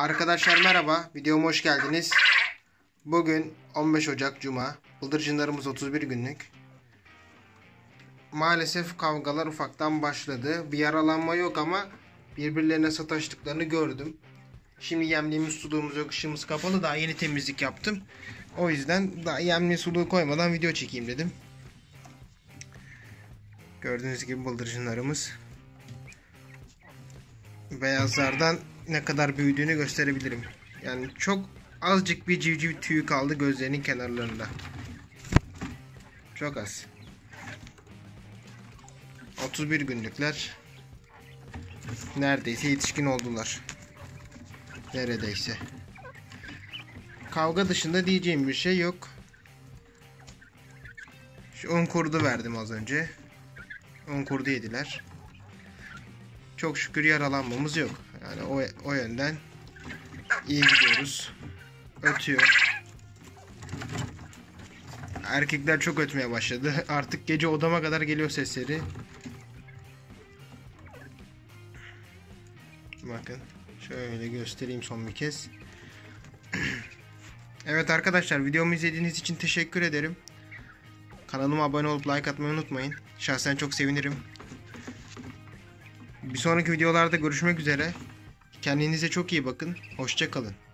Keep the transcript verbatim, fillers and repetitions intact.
Arkadaşlar merhaba, videoma hoş geldiniz. Bugün on beş Ocak Cuma, bıldırcınlarımız otuz bir günlük. Maalesef kavgalar ufaktan başladı. Bir yaralanma yok ama birbirlerine sataştıklarını gördüm. Şimdi yemliğimiz, suluğumuz yok, ışığımız kapalı, daha yeni temizlik yaptım. O yüzden daha yemliği, suluğu koymadan video çekeyim dedim. Gördüğünüz gibi bıldırcınlarımız. Beyazlardan ne kadar büyüdüğünü gösterebilirim. Yani çok azıcık bir civciv tüyü kaldı gözlerinin kenarlarında. Çok az. otuz bir günlükler. Neredeyse yetişkin oldular. Neredeyse. Kavga dışında diyeceğim bir şey yok. Şu un kurdu verdim az önce. Un kurdu yediler. Çok şükür yaralanmamız yok. Yani o, o yönden iyi gidiyoruz. Ötüyor. Erkekler çok ötmeye başladı. Artık gece odama kadar geliyor sesleri. Bakın. Şöyle göstereyim son bir kez. Evet arkadaşlar, videomu izlediğiniz için teşekkür ederim. Kanalıma abone olup like atmayı unutmayın. Şahsen çok sevinirim. Bir sonraki videolarda görüşmek üzere. Kendinize çok iyi bakın. Hoşça kalın.